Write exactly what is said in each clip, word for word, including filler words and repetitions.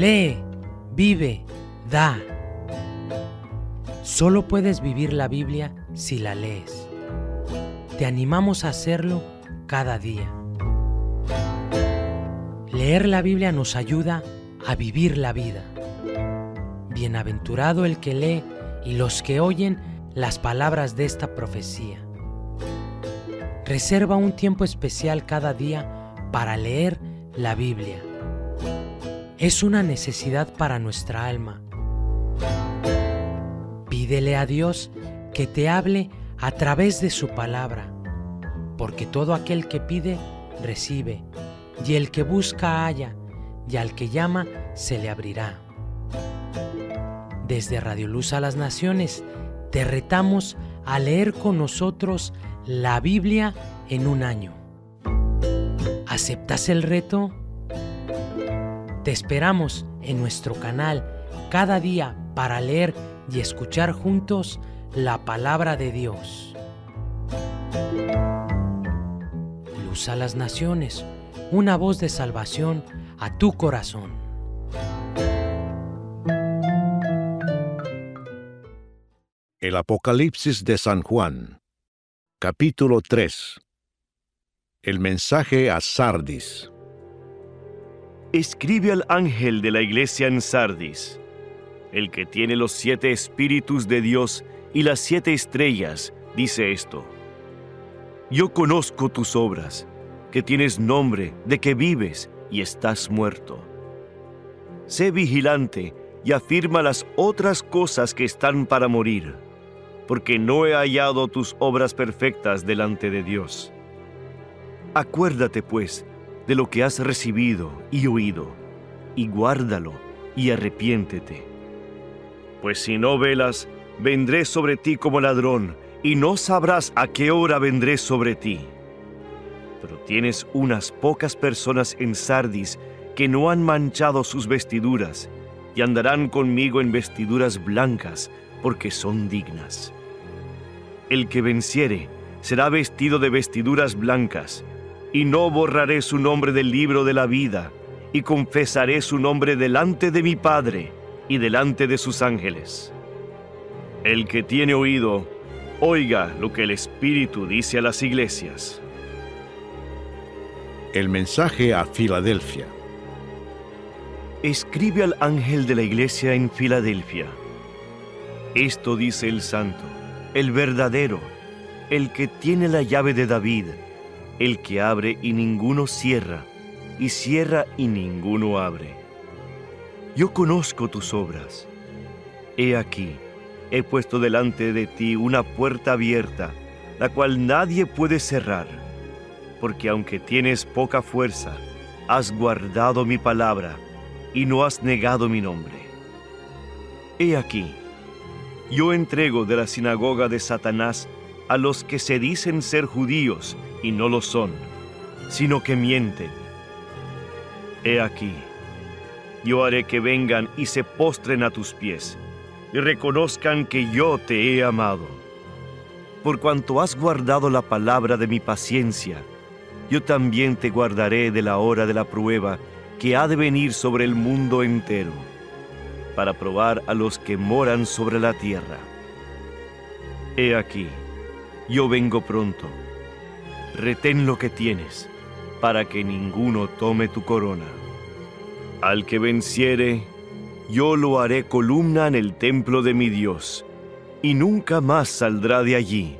Lee, vive, da. Solo puedes vivir la Biblia si la lees. Te animamos a hacerlo cada día. Leer la Biblia nos ayuda a vivir la vida. Bienaventurado el que lee y los que oyen las palabras de esta profecía. Reserva un tiempo especial cada día para leer la Biblia. Es una necesidad para nuestra alma. Pídele a Dios que te hable a través de su palabra, porque todo aquel que pide, recibe, y el que busca, halla, y al que llama, se le abrirá. Desde Radioluz a las Naciones, te retamos a leer con nosotros la Biblia en un año. ¿Aceptas el reto? Te esperamos en nuestro canal cada día para leer y escuchar juntos la palabra de Dios. Luz a las Naciones, una voz de salvación a tu corazón. El Apocalipsis de San Juan, capítulo tres. El mensaje a Sardis. Escribe al ángel de la iglesia en Sardis, el que tiene los siete espíritus de Dios y las siete estrellas, dice esto: yo conozco tus obras, que tienes nombre, de que vives y estás muerto. Sé vigilante y afirma las otras cosas que están para morir, porque no he hallado tus obras perfectas delante de Dios. Acuérdate, pues, de lo que has recibido y oído, y guárdalo y arrepiéntete. Pues si no velas, vendré sobre ti como ladrón, y no sabrás a qué hora vendré sobre ti. Pero tienes unas pocas personas en Sardis que no han manchado sus vestiduras, y andarán conmigo en vestiduras blancas, porque son dignas. El que venciere será vestido de vestiduras blancas, y no borraré su nombre del libro de la vida, y confesaré su nombre delante de mi Padre y delante de sus ángeles. El que tiene oído, oiga lo que el Espíritu dice a las iglesias. El mensaje a Filadelfia. Escribe al ángel de la iglesia en Filadelfia. Esto dice el santo, el verdadero, el que tiene la llave de David, el que abre y ninguno cierra, y cierra y ninguno abre. Yo conozco tus obras. He aquí, he puesto delante de ti una puerta abierta, la cual nadie puede cerrar, porque aunque tienes poca fuerza, has guardado mi palabra y no has negado mi nombre. He aquí, yo entrego de la sinagoga de Satanás a los que se dicen ser judíos y no lo son, sino que mienten. He aquí, yo haré que vengan y se postren a tus pies y reconozcan que yo te he amado. Por cuanto has guardado la palabra de mi paciencia, yo también te guardaré de la hora de la prueba que ha de venir sobre el mundo entero, para probar a los que moran sobre la tierra. He aquí, yo vengo pronto. Retén lo que tienes, para que ninguno tome tu corona. Al que venciere, yo lo haré columna en el templo de mi Dios, y nunca más saldrá de allí.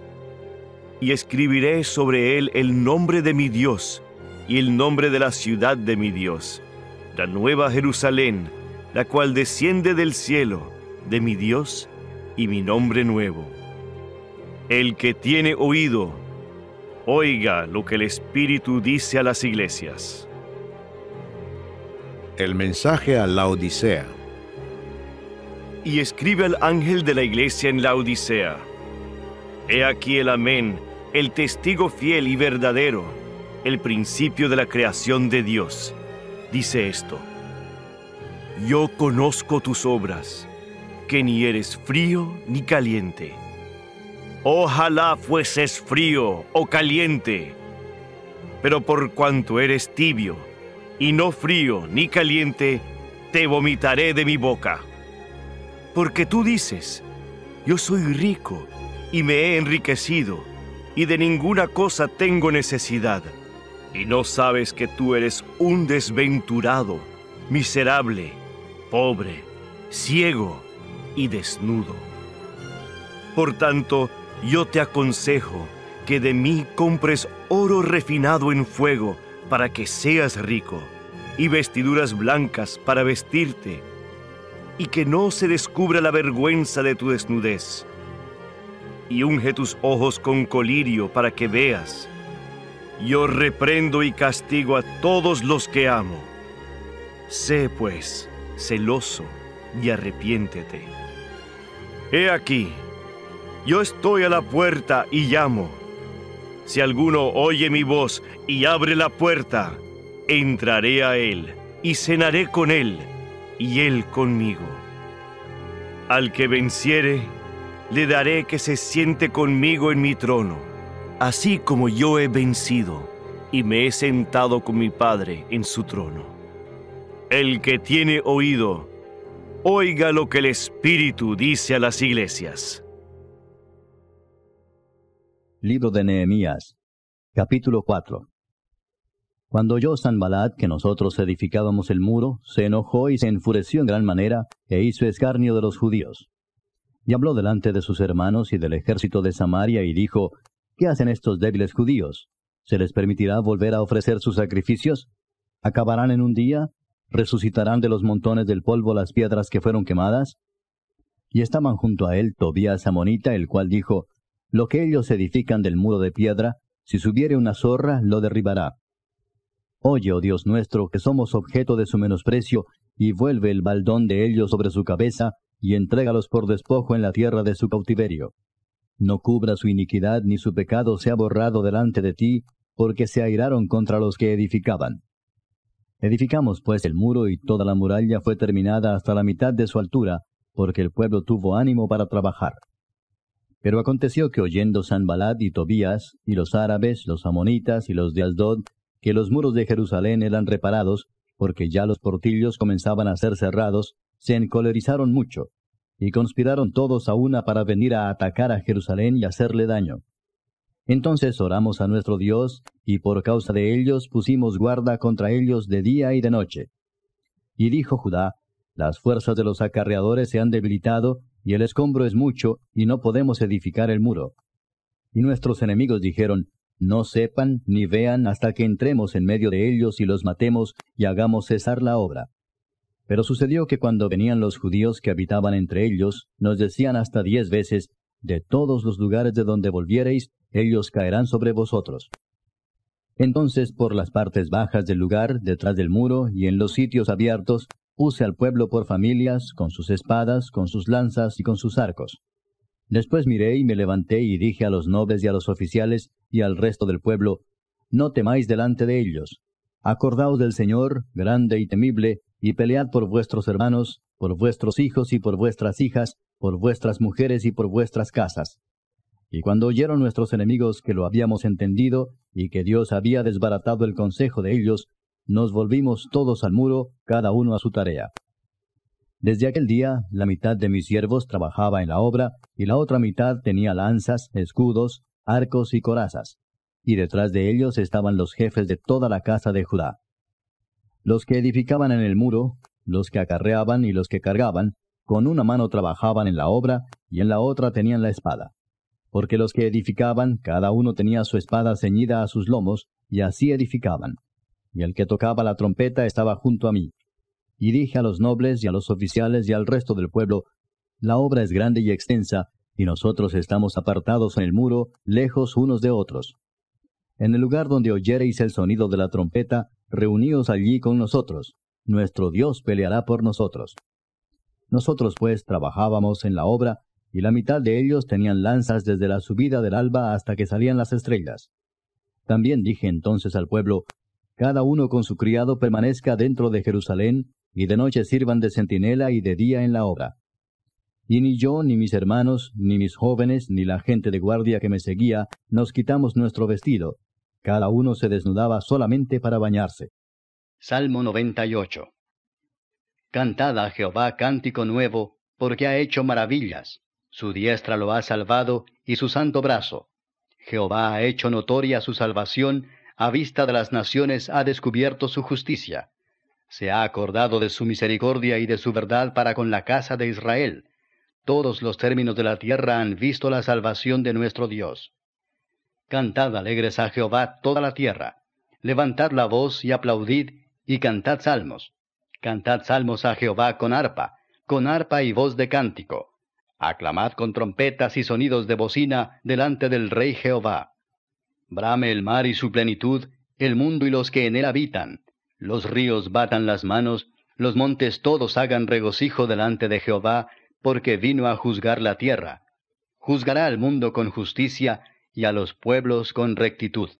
Y escribiré sobre él el nombre de mi Dios, y el nombre de la ciudad de mi Dios, la nueva Jerusalén, la cual desciende del cielo, de mi Dios, y mi nombre nuevo. El que tiene oído, oiga lo que el Espíritu dice a las iglesias. El mensaje a Laodicea. Y escribe al ángel de la iglesia en Laodicea: he aquí el Amén, el testigo fiel y verdadero, el principio de la creación de Dios. Dice esto: yo conozco tus obras, que ni eres frío ni caliente. Ojalá fueses frío o caliente, pero por cuanto eres tibio, y no frío ni caliente, te vomitaré de mi boca. Porque tú dices, yo soy rico y me he enriquecido, y de ninguna cosa tengo necesidad. Y no sabes que tú eres un desventurado, miserable, pobre, ciego y desnudo. Por tanto, yo te aconsejo que de mí compres oro refinado en fuego para que seas rico, y vestiduras blancas para vestirte, y que no se descubra la vergüenza de tu desnudez. Y unge tus ojos con colirio para que veas. Yo reprendo y castigo a todos los que amo. Sé, pues, celoso y arrepiéntete. He aquí, yo estoy a la puerta y llamo. Si alguno oye mi voz y abre la puerta, entraré a él y cenaré con él, y él conmigo. Al que venciere, le daré que se siente conmigo en mi trono, así como yo he vencido y me he sentado con mi Padre en su trono. El que tiene oído, oiga lo que el Espíritu dice a las iglesias. Libro de Nehemías, capítulo cuatro. Cuando oyó Sanbalat que nosotros edificábamos el muro, se enojó y se enfureció en gran manera, e hizo escarnio de los judíos. Y habló delante de sus hermanos y del ejército de Samaria, y dijo, ¿qué hacen estos débiles judíos? ¿Se les permitirá volver a ofrecer sus sacrificios? ¿Acabarán en un día? ¿Resucitarán de los montones del polvo las piedras que fueron quemadas? Y estaban junto a él Tobías Amonita, el cual dijo, lo que ellos edifican del muro de piedra, si subiere una zorra, lo derribará. Oye, oh Dios nuestro, que somos objeto de su menosprecio, y vuelve el baldón de ellos sobre su cabeza, y entrégalos por despojo en la tierra de su cautiverio. No cubra su iniquidad, ni su pecado sea borrado delante de ti, porque se airaron contra los que edificaban. Edificamos pues el muro, y toda la muralla fue terminada hasta la mitad de su altura, porque el pueblo tuvo ánimo para trabajar. Pero aconteció que oyendo Sanbalat y Tobías, y los árabes, los amonitas y los de Asdod, que los muros de Jerusalén eran reparados, porque ya los portillos comenzaban a ser cerrados, se encolerizaron mucho, y conspiraron todos a una para venir a atacar a Jerusalén y hacerle daño. Entonces oramos a nuestro Dios, y por causa de ellos pusimos guarda contra ellos de día y de noche. Y dijo Judá, las fuerzas de los acarreadores se han debilitado, y el escombro es mucho, y no podemos edificar el muro. Y nuestros enemigos dijeron, no sepan ni vean hasta que entremos en medio de ellos y los matemos, y hagamos cesar la obra. Pero sucedió que cuando venían los judíos que habitaban entre ellos, nos decían hasta diez veces, de todos los lugares de donde volviereis, ellos caerán sobre vosotros. Entonces por las partes bajas del lugar, detrás del muro, y en los sitios abiertos, puse al pueblo por familias, con sus espadas, con sus lanzas y con sus arcos. Después miré y me levanté y dije a los nobles y a los oficiales y al resto del pueblo, no temáis delante de ellos. Acordaos del Señor, grande y temible, y pelead por vuestros hermanos, por vuestros hijos y por vuestras hijas, por vuestras mujeres y por vuestras casas. Y cuando oyeron nuestros enemigos que lo habíamos entendido, y que Dios había desbaratado el consejo de ellos, nos volvimos todos al muro, cada uno a su tarea. Desde aquel día, la mitad de mis siervos trabajaba en la obra, y la otra mitad tenía lanzas, escudos, arcos y corazas. Y detrás de ellos estaban los jefes de toda la casa de Judá. Los que edificaban en el muro, los que acarreaban y los que cargaban, con una mano trabajaban en la obra, y en la otra tenían la espada. Porque los que edificaban, cada uno tenía su espada ceñida a sus lomos, y así edificaban. Y el que tocaba la trompeta estaba junto a mí. Y dije a los nobles y a los oficiales y al resto del pueblo, la obra es grande y extensa, y nosotros estamos apartados en el muro, lejos unos de otros. En el lugar donde oyereis el sonido de la trompeta, reuníos allí con nosotros. Nuestro Dios peleará por nosotros. Nosotros pues trabajábamos en la obra, y la mitad de ellos tenían lanzas desde la subida del alba hasta que salían las estrellas. También dije entonces al pueblo, cada uno con su criado permanezca dentro de Jerusalén, y de noche sirvan de centinela y de día en la obra. Y ni yo, ni mis hermanos, ni mis jóvenes, ni la gente de guardia que me seguía, nos quitamos nuestro vestido. Cada uno se desnudaba solamente para bañarse. Salmo noventa y ocho. Cantad a Jehová cántico nuevo, porque ha hecho maravillas. Su diestra lo ha salvado, y su santo brazo. Jehová ha hecho notoria su salvación, a vista de las naciones ha descubierto su justicia. Se ha acordado de su misericordia y de su verdad para con la casa de Israel. Todos los términos de la tierra han visto la salvación de nuestro Dios. Cantad alegres a Jehová toda la tierra. Levantad la voz y aplaudid, y cantad salmos. Cantad salmos a Jehová con arpa, con arpa y voz de cántico. Aclamad con trompetas y sonidos de bocina delante del Rey Jehová. Brame el mar y su plenitud, el mundo y los que en él habitan. Los ríos batan las manos, los montes todos hagan regocijo delante de Jehová, porque vino a juzgar la tierra. Juzgará al mundo con justicia, y a los pueblos con rectitud.